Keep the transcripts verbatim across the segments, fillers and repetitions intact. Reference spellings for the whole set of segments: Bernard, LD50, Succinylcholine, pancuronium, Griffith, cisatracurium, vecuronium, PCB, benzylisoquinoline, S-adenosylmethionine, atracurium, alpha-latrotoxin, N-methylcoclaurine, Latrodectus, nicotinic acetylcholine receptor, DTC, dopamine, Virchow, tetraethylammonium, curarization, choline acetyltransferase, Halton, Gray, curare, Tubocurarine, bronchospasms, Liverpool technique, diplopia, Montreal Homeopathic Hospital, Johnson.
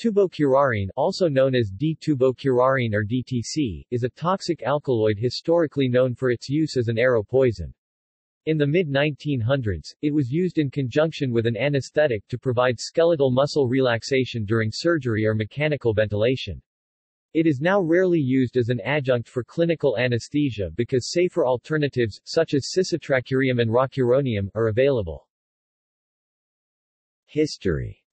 Tubocurarine, also known as D-tubocurarine or D T C, is a toxic alkaloid historically known for its use as an arrow poison. In the mid nineteen hundreds, it was used in conjunction with an anesthetic to provide skeletal muscle relaxation during surgery or mechanical ventilation. It is now rarely used as an adjunct for clinical anesthesia because safer alternatives, such as cisatracurium and rocuronium, are available. History.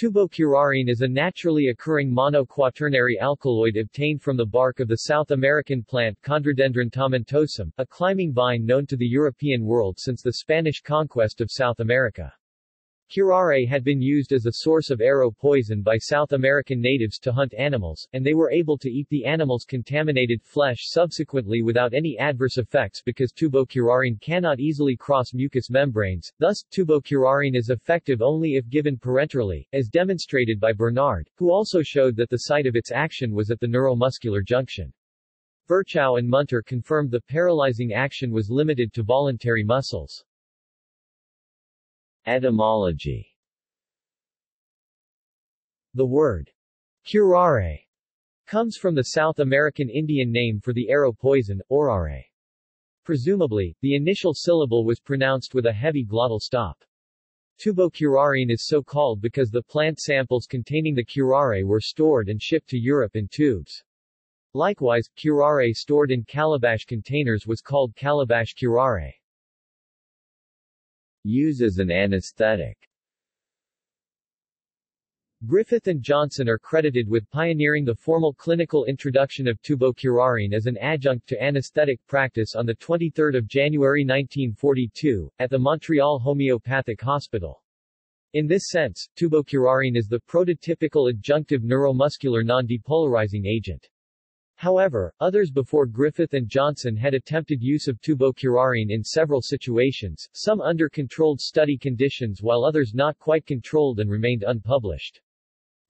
Tubocurarine is a naturally occurring monoquaternary alkaloid obtained from the bark of the South American plant Chondrodendron tomentosum, a climbing vine known to the European world since the Spanish conquest of South America. Curare had been used as a source of arrow poison by South American natives to hunt animals, and they were able to eat the animals' contaminated flesh subsequently without any adverse effects because tubocurarine cannot easily cross mucous membranes. Thus, tubocurarine is effective only if given parenterally, as demonstrated by Bernard, who also showed that the site of its action was at the neuromuscular junction. Virchow and Munter confirmed the paralyzing action was limited to voluntary muscles. Etymology. The word curare comes from the South American Indian name for the arrow poison, orare. Presumably, the initial syllable was pronounced with a heavy glottal stop. Tubocurarine is so called because the plant samples containing the curare were stored and shipped to Europe in tubes. Likewise, curare stored in calabash containers was called calabash curare. Use as an anesthetic. Griffith and Johnson are credited with pioneering the formal clinical introduction of tubocurarine as an adjunct to anesthetic practice on the twenty-third of January nineteen forty-two, at the Montreal Homeopathic Hospital. In this sense, tubocurarine is the prototypical adjunctive neuromuscular non-depolarizing agent. However, others before Griffith and Johnson had attempted use of tubocurarine in several situations, some under controlled study conditions while others not quite controlled and remained unpublished.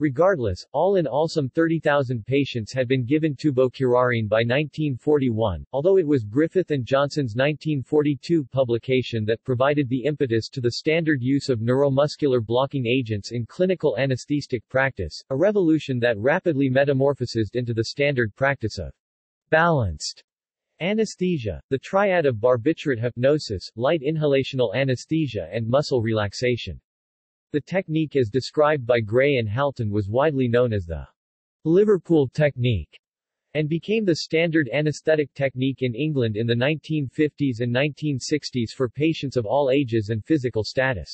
Regardless, all in all some thirty thousand patients had been given tubocurarine by nineteen forty-one, although it was Griffith and Johnson's nineteen forty-two publication that provided the impetus to the standard use of neuromuscular blocking agents in clinical anesthetic practice, a revolution that rapidly metamorphosized into the standard practice of balanced anesthesia, the triad of barbiturate hypnosis, light inhalational anesthesia and muscle relaxation. The technique as described by Gray and Halton was widely known as the Liverpool technique and became the standard anesthetic technique in England in the nineteen fifties and nineteen sixties for patients of all ages and physical status.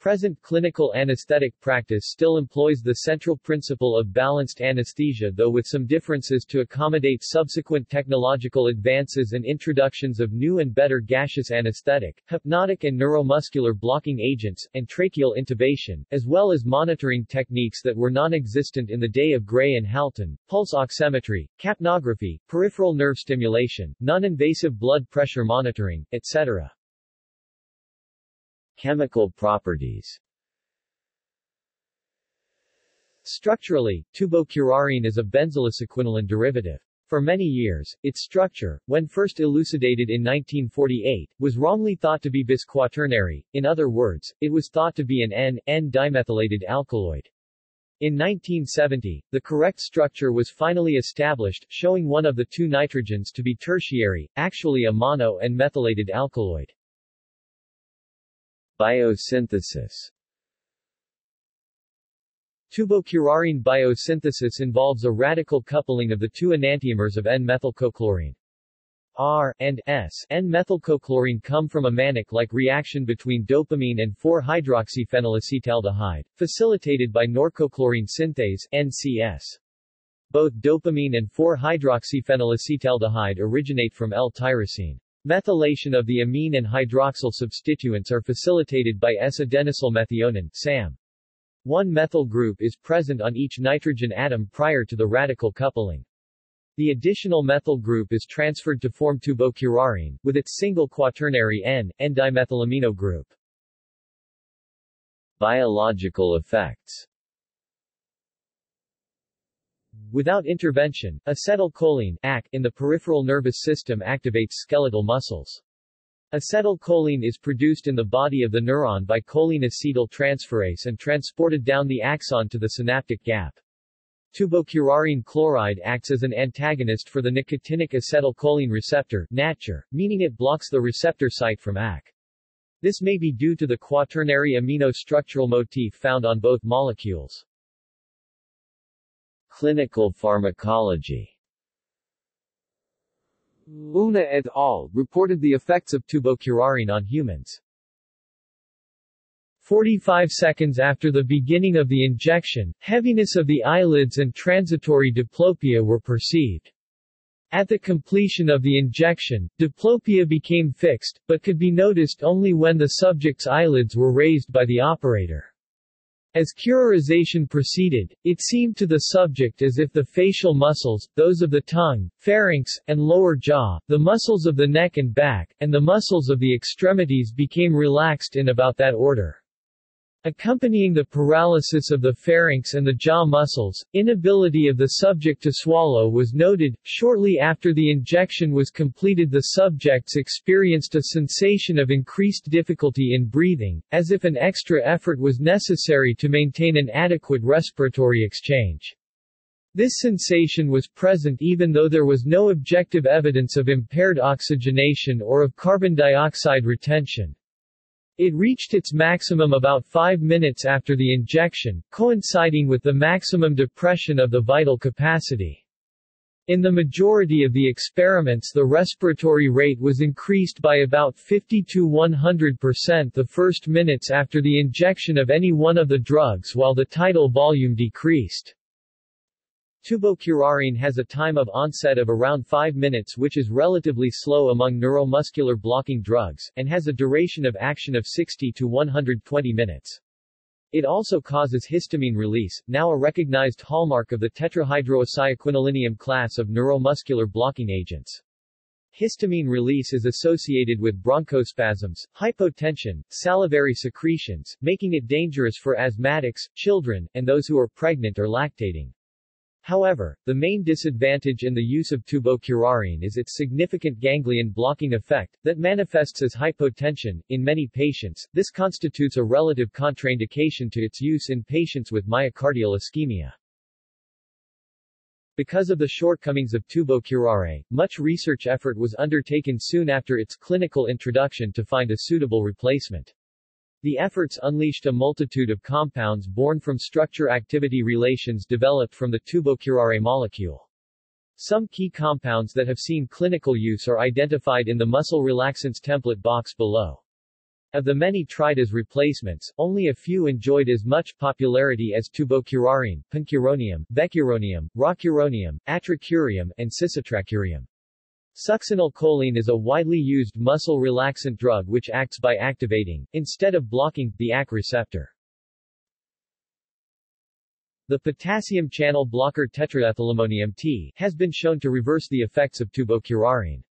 Present clinical anesthetic practice still employs the central principle of balanced anesthesia, though with some differences to accommodate subsequent technological advances and introductions of new and better gaseous anesthetic, hypnotic and neuromuscular blocking agents, and tracheal intubation, as well as monitoring techniques that were non-existent in the day of Gray and Halton, pulse oximetry, capnography, peripheral nerve stimulation, non-invasive blood pressure monitoring, et cetera. Chemical properties. Structurally, tubocurarine is a benzylisoquinoline derivative. For many years, its structure, when first elucidated in nineteen forty-eight, was wrongly thought to be bisquaternary, in other words, it was thought to be an N N dimethylated alkaloid. In nineteen seventy, the correct structure was finally established, showing one of the two nitrogens to be tertiary, actually a mono and methylated alkaloid. Biosynthesis. Tubocurarine biosynthesis involves a radical coupling of the two enantiomers of N-methylcoclaurine. R and S N-methylcoclaurine come from a manic-like reaction between dopamine and four hydroxyphenylacetaldehyde, facilitated by norcoclaurine synthase N C S. Both dopamine and four hydroxyphenylacetaldehyde originate from L tyrosine. Methylation of the amine and hydroxyl substituents are facilitated by S adenosylmethionine, S A M. One methyl group is present on each nitrogen atom prior to the radical coupling. The additional methyl group is transferred to form tubocurarine, with its single quaternary N N dimethylamino group. Biological effects. Without intervention, acetylcholine A C, in the peripheral nervous system activates skeletal muscles. Acetylcholine is produced in the body of the neuron by choline acetyltransferase and transported down the axon to the synaptic gap. Tubocurarine chloride acts as an antagonist for the nicotinic acetylcholine receptor (N A C H R), meaning it blocks the receptor site from A C. This may be due to the quaternary amino-structural motif found on both molecules. Clinical pharmacology. Una et al. Reported the effects of tubocurarine on humans. forty-five seconds after the beginning of the injection, heaviness of the eyelids and transitory diplopia were perceived. At the completion of the injection, diplopia became fixed, but could be noticed only when the subject's eyelids were raised by the operator. As curarization proceeded, it seemed to the subject as if the facial muscles, those of the tongue, pharynx, and lower jaw, the muscles of the neck and back, and the muscles of the extremities became relaxed in about that order. Accompanying the paralysis of the pharynx and the jaw muscles, inability of the subject to swallow was noted. Shortly after the injection was completed, the subjects experienced a sensation of increased difficulty in breathing, as if an extra effort was necessary to maintain an adequate respiratory exchange. This sensation was present even though there was no objective evidence of impaired oxygenation or of carbon dioxide retention. It reached its maximum about five minutes after the injection, coinciding with the maximum depression of the vital capacity. In the majority of the experiments, the respiratory rate was increased by about fifty to one hundred percent the first minutes after the injection of any one of the drugs, while the tidal volume decreased. Tubocurarine has a time of onset of around five minutes, which is relatively slow among neuromuscular blocking drugs, and has a duration of action of sixty to one hundred twenty minutes. It also causes histamine release, now a recognized hallmark of the tetrahydroacylquinolinium class of neuromuscular blocking agents. Histamine release is associated with bronchospasms, hypotension, salivary secretions, making it dangerous for asthmatics, children, and those who are pregnant or lactating. However, the main disadvantage in the use of tubocurarine is its significant ganglion blocking effect, that manifests as hypotension. In many patients, this constitutes a relative contraindication to its use in patients with myocardial ischemia. Because of the shortcomings of tubocurare, much research effort was undertaken soon after its clinical introduction to find a suitable replacement. The efforts unleashed a multitude of compounds born from structure-activity relations developed from the tubocurare molecule. Some key compounds that have seen clinical use are identified in the muscle relaxants template box below. Of the many tried as replacements, only a few enjoyed as much popularity as tubocurarine, pancuronium, vecuronium, rocuronium, atracurium, and cisatracurium. Succinylcholine is a widely used muscle relaxant drug which acts by activating, instead of blocking, the A C receptor. The potassium channel blocker tetraethylammonium T has been shown to reverse the effects of tubocurarine.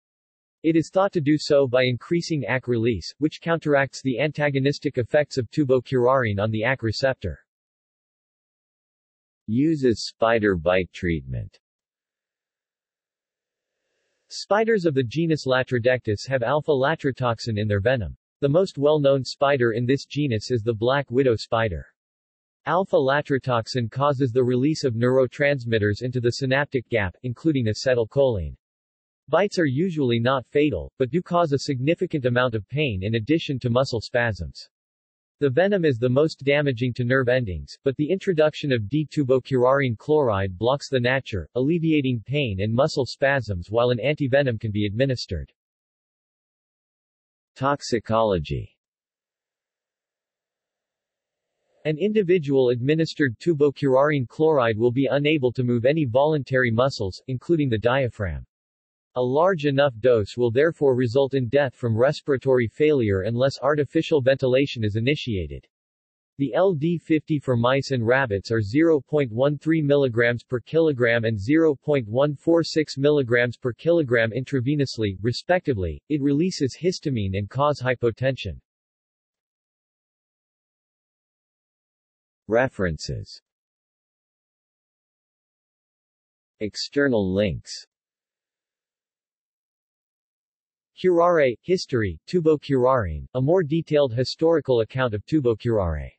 It is thought to do so by increasing A C release, which counteracts the antagonistic effects of tubocurarine on the A C receptor. Uses spider bite treatment. Spiders of the genus Latrodectus have alpha-latrotoxin in their venom. The most well-known spider in this genus is the black widow spider. Alpha-latrotoxin causes the release of neurotransmitters into the synaptic gap, including acetylcholine. Bites are usually not fatal, but do cause a significant amount of pain in addition to muscle spasms. The venom is the most damaging to nerve endings, but the introduction of D-tubocurarine chloride blocks the nature, alleviating pain and muscle spasms while an antivenom can be administered. Toxicology. An individual administered tubocurarine chloride will be unable to move any voluntary muscles, including the diaphragm. A large enough dose will therefore result in death from respiratory failure unless artificial ventilation is initiated. The L D fifty for mice and rabbits are zero point one three milligrams per kilogram and zero point one four six milligrams per kilogram intravenously, respectively. It releases histamine and causes hypotension. References. External links. Curare, history, Tubocurarine, a more detailed historical account of Tubocurare.